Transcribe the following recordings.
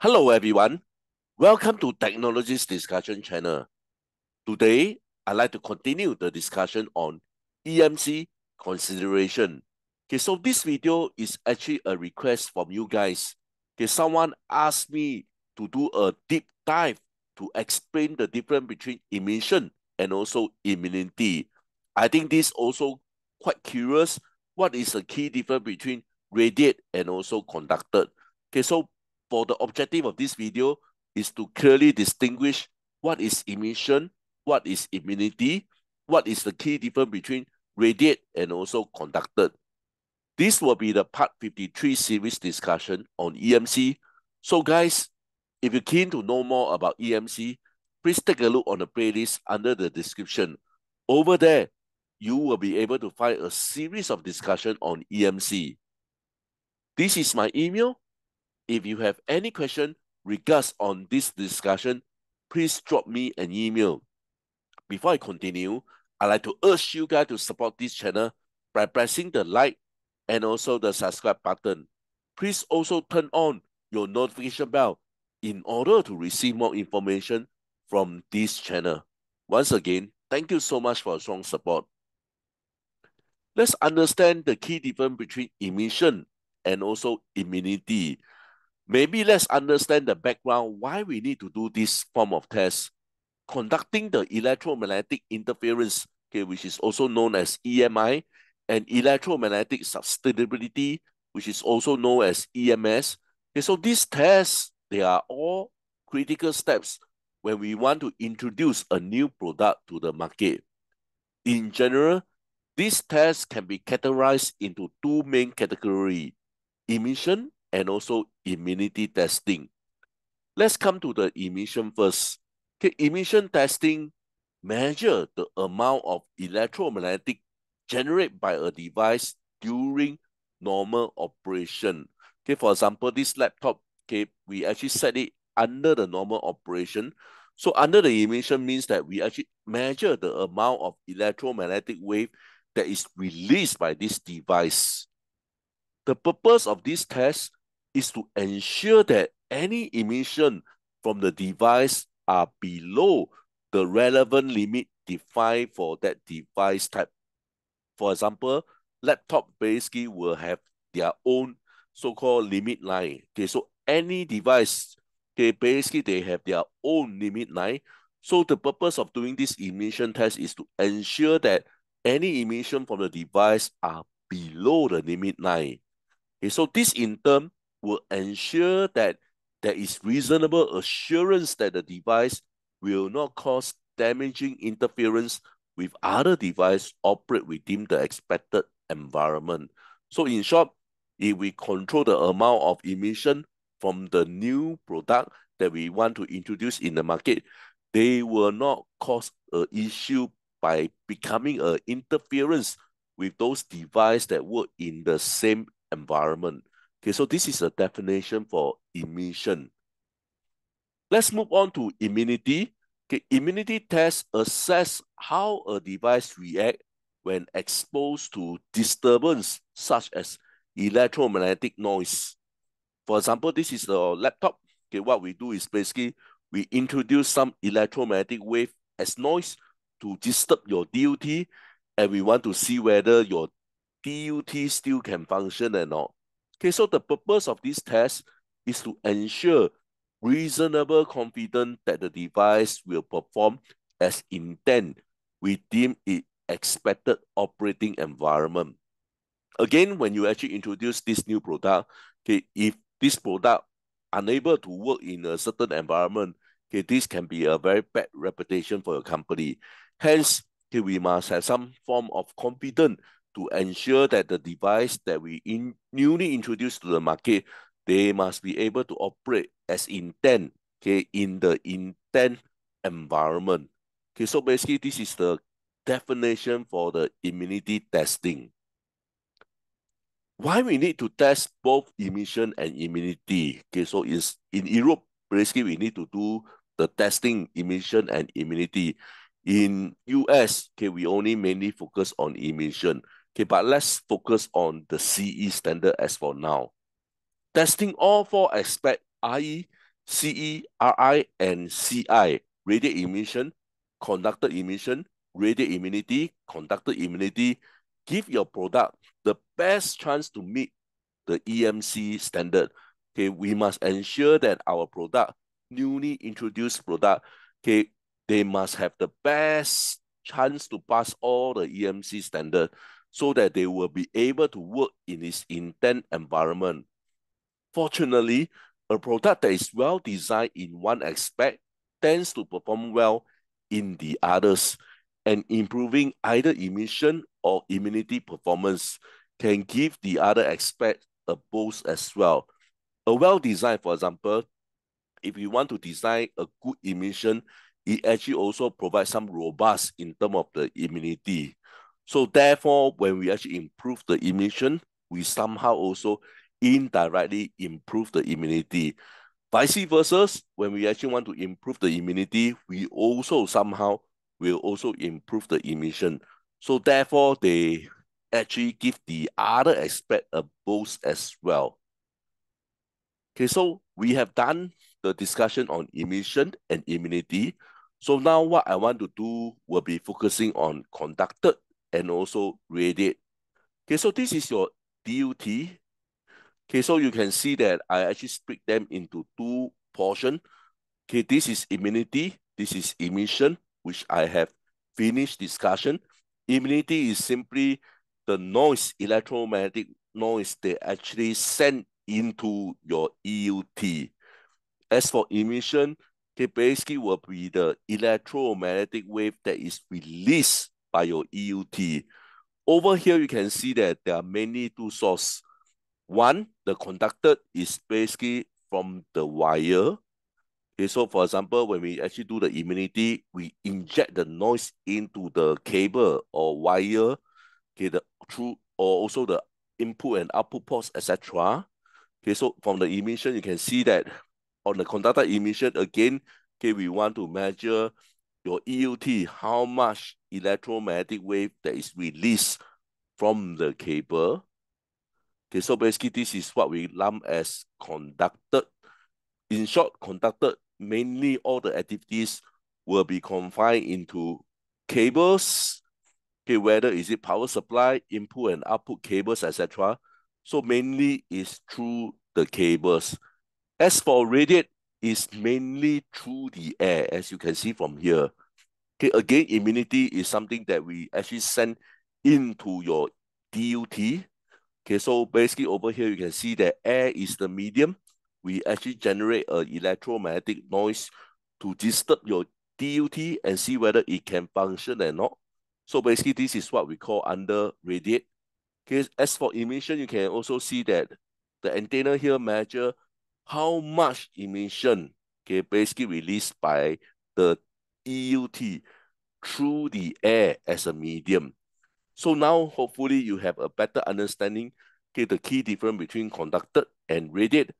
Hello everyone, welcome to Technologies Discussion channel. Today, I'd like to continue the discussion on EMC consideration. Okay, so this video is actually a request from you guys. Okay, someone asked me to do a deep dive to explain the difference between emission and also immunity. I think this also quite curious. What is the key difference between radiate and also conducted? Okay, so for the objective of this video is to clearly distinguish what is emission, what is immunity, what is the key difference between radiate and also conducted. This will be the part 53 series discussion on EMC. So guys, if you're keen to know more about EMC, please take a look on the playlist under the description. Over there, you will be able to find a series of discussion on EMC. This is my email. If you have any question regards on this discussion, please drop me an email. Before I continue, I'd like to urge you guys to support this channel by pressing the like and also the subscribe button. Please also turn on your notification bell in order to receive more information from this channel. Once again, thank you so much for strong support. Let's understand the key difference between emission and also immunity. Maybe let's understand the background why we need to do this form of test. Conducting the electromagnetic interference, okay, which is also known as EMI, and electromagnetic susceptibility, which is also known as EMS. Okay, so these tests, they are all critical steps when we want to introduce a new product to the market. In general, these tests can be categorized into two main categories, emission and also immunity testing. Let's come to the emission first. Okay, emission testing measures the amount of electromagnetic generated by a device during normal operation. Okay, for example, this laptop, okay, we actually set it under the normal operation. So under the emission means that we actually measure the amount of electromagnetic wave that is released by this device. The purpose of this test is to ensure that any emission from the device are below the relevant limit defined for that device type. For example, laptop basically will have their own so-called limit line. Okay, so any device, okay, basically they have their own limit line. So the purpose of doing this emission test is to ensure that any emission from the device are below the limit line. Okay, so this in turn will ensure that there is reasonable assurance that the device will not cause damaging interference with other devices operate within the expected environment. So in short, if we control the amount of emission from the new product that we want to introduce in the market, they will not cause an issue by becoming an interference with those devices that work in the same environment. Okay, so this is a definition for emission. Let's move on to immunity. Okay, immunity tests assess how a device reacts when exposed to disturbance such as electromagnetic noise. For example, this is the laptop. Okay, what we do is basically we introduce some electromagnetic wave as noise to disturb your DUT, and we want to see whether your DUT still can function or not. Okay, so the purpose of this test is to ensure reasonable confidence that the device will perform as intended within its expected operating environment. Again, when you actually introduce this new product, okay, if this product unable to work in a certain environment, okay, this can be a very bad reputation for your company. Hence, okay, we must have some form of confidence to ensure that the device that we newly introduced to the market, they must be able to operate as intent, okay, in the intent environment. Okay, so basically this is the definition for the immunity testing. Why we need to test both emission and immunity? Okay, so in Europe, basically we need to do the testing emission and immunity. In US, okay, we only mainly focus on emission. Okay, but let's focus on the CE standard as for now. Testing all four aspects, i.e. CE, RI, and CI, radial emission, conductor emission, radial immunity, conductor immunity, give your product the best chance to meet the EMC standard. Okay, we must ensure that our product, newly introduced product, okay, they must have the best chance to pass all the EMC standard so that they will be able to work in this intense environment. Fortunately, a product that is well designed in one aspect tends to perform well in the others, and improving either emission or immunity performance can give the other aspect a boost as well. A well-designed, for example, if you want to design a good emission, it actually also provides some robust in terms of the immunity. So therefore, when we actually improve the emission, we somehow also indirectly improve the immunity. Vice versa, when we actually want to improve the immunity, we also somehow will also improve the emission. So therefore, they actually give the other aspect a boost as well. Okay, so we have done the discussion on emission and immunity. So now what I want to do will be focusing on conducted and also radiate. Okay, so this is your DUT. Okay, so you can see that I actually split them into two portions. Okay, this is immunity, this is emission, which I have finished discussion. Immunity is simply the noise, electromagnetic noise they actually send into your EUT. As for emission, it basically will be the electromagnetic wave that is released by your EUT. Over here, you can see that there are mainly two sources. One, the conductor is basically from the wire. Okay, so for example, when we actually do the immunity, we inject the noise into the cable or wire, okay, or also the input and output ports, etc. Okay, so from the emission, you can see that on the conductor emission again, okay, we want to measure your EUT, how much electromagnetic wave that is released from the cable. Okay, so basically this is what we lump as conducted. In short, conducted, mainly all the activities will be confined into cables, okay, whether is it power supply, input and output cables, etc. So mainly is through the cables. As for radiate, is mainly through the air, as you can see from here. Okay, again, immunity is something that we actually send into your DUT. Okay, so basically over here, you can see that air is the medium. We actually generate an electromagnetic noise to disturb your DUT and see whether it can function or not. So basically, this is what we call under radiate. Okay, as for emission, you can also see that the antenna here measures how much emission, okay, basically released by the EUT through the air as a medium. So now, hopefully, you have a better understanding, okay, the key difference between conducted and radiate.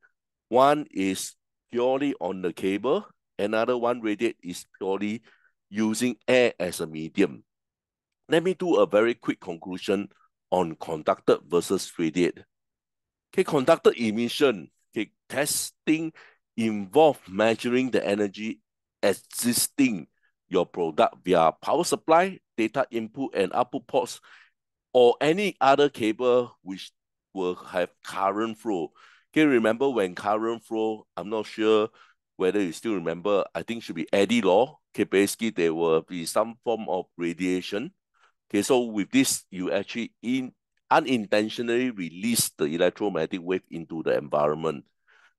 One is purely on the cable. Another one, radiate, is purely using air as a medium. Let me do a very quick conclusion on conducted versus radiate. Okay, conducted emission. Okay, testing involves measuring the energy existing your product via power supply, data input and output ports, or any other cable which will have current flow. Okay, remember when current flow, I'm not sure whether you still remember, I think it should be Eddy law. Okay, basically there will be some form of radiation. Okay, so with this, you actually unintentionally release the electromagnetic wave into the environment.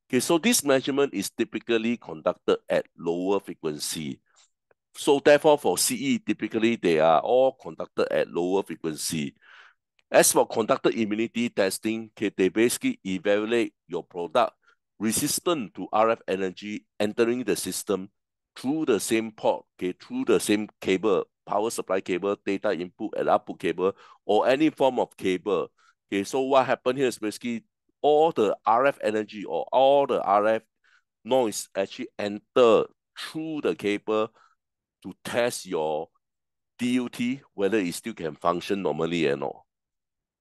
Okay, so this measurement is typically conducted at lower frequency. So therefore, for CE, typically they are all conducted at lower frequency. As for conducted immunity testing, okay, they basically evaluate your product resistant to RF energy entering the system through the same port, okay, through the same cable, power supply cable, data input and output cable, or any form of cable. Okay, so what happened here is basically all the RF energy or all the RF noise actually enter through the cable to test your DUT, whether it still can function normally or not.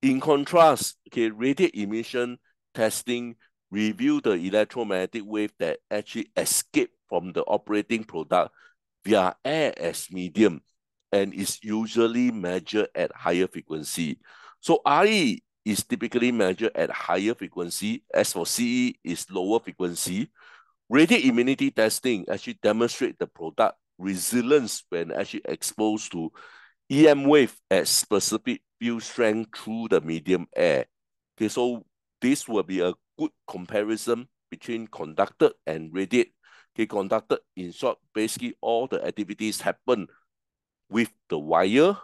In contrast, okay, radiate emission testing review the electromagnetic wave that actually escape from the operating product via air as medium, and is usually measured at higher frequency. So RE is typically measured at higher frequency. As for CE is lower frequency. Radiant immunity testing actually demonstrates the product resilience when actually exposed to EM wave at specific field strength through the medium air. Okay, so this will be a good comparison between conducted and radiated. Okay, conducted, in short, basically all the activities happen with the wire.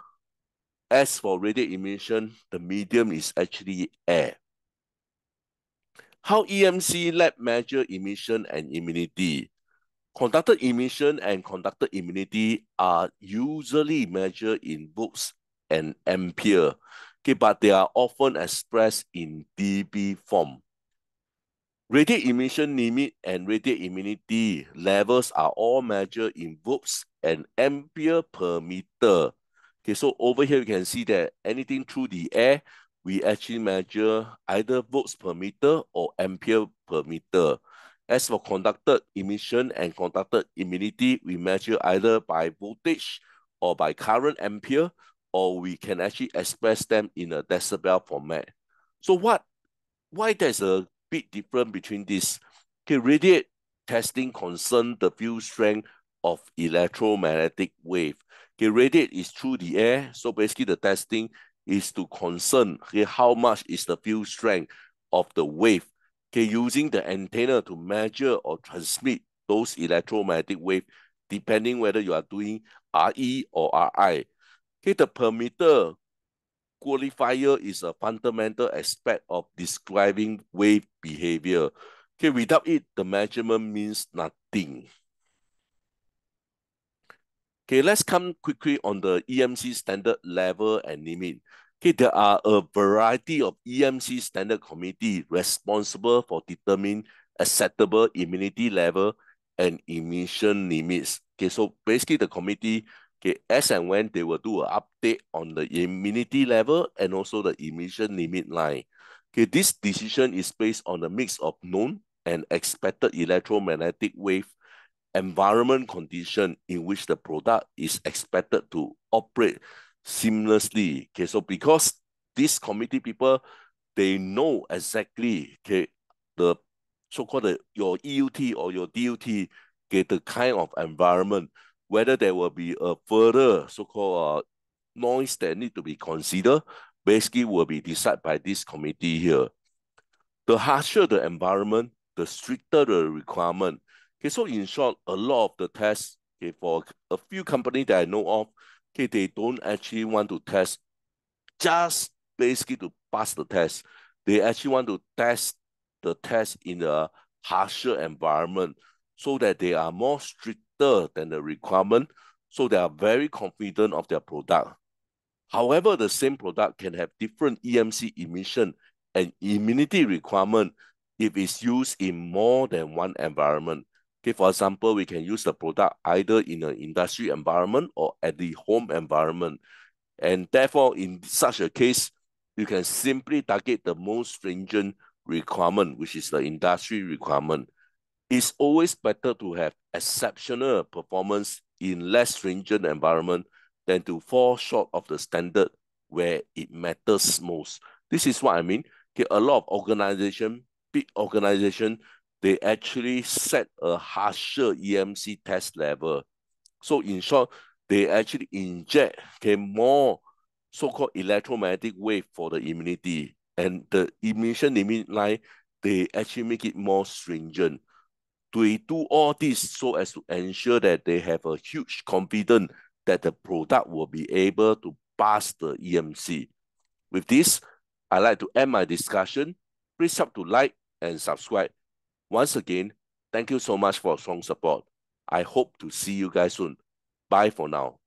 As for radiated emission, the medium is actually air. How EMC lab measure emission and immunity? Conducted emission and conducted immunity are usually measured in volts and ampere, okay, but they are often expressed in dB form. Radiated emission limit and radiated immunity levels are all measured in volts and ampere per meter. Okay, so over here you can see that anything through the air, we actually measure either volts per meter or ampere per meter. As for conducted emission and conducted immunity, we measure either by voltage or by current ampere, or we can actually express them in a decibel format. So why there's a big difference between this? Okay, radiated testing concerns the field strength of electromagnetic wave. Okay, radiated is through the air, so basically the testing is to concern, okay, how much is the field strength of the wave, okay, using the antenna to measure or transmit those electromagnetic wave, depending whether you are doing RE or RI. Okay, the per meter qualifier is a fundamental aspect of describing wave behavior. Okay, without it, the measurement means nothing. Okay, let's come quickly on the EMC standard level and limit. Okay, there are a variety of EMC standard committee responsible for determining acceptable immunity level and emission limits. Okay, so basically the committee, okay, as and when they will do an update on the immunity level and also the emission limit line. Okay, this decision is based on a mix of known and expected electromagnetic wave environment condition in which the product is expected to operate seamlessly. Okay, so because this committee people, they know exactly, okay, the so-called your EUT or your DUT, okay, the kind of environment, whether there will be a further so-called noise that need to be considered, basically will be decided by this committee here. The harsher the environment, the stricter the requirement. Okay, so in short, a lot of the tests, okay, for a few companies that I know of, okay, they don't actually want to test just basically to pass the test. They actually want to test the test in a harsher environment so that they are more stricter than the requirement, so they are very confident of their product. However, the same product can have different EMC emission and immunity requirement if it's used in more than one environment. Okay, for example, we can use the product either in an industry environment or at the home environment. And therefore, in such a case, you can simply target the most stringent requirement, which is the industry requirement. It's always better to have exceptional performance in less stringent environment than to fall short of the standard where it matters most. This is what I mean. Okay, a lot of organization, big organization, they actually set a harsher EMC test level. So in short, they actually inject, okay, more so-called electromagnetic wave for the immunity. And the emission limit line, they actually make it more stringent. They do all this so as to ensure that they have a huge confidence that the product will be able to pass the EMC. With this, I'd like to end my discussion. Please help to like and subscribe. Once again, thank you so much for strong support. I hope to see you guys soon. Bye for now.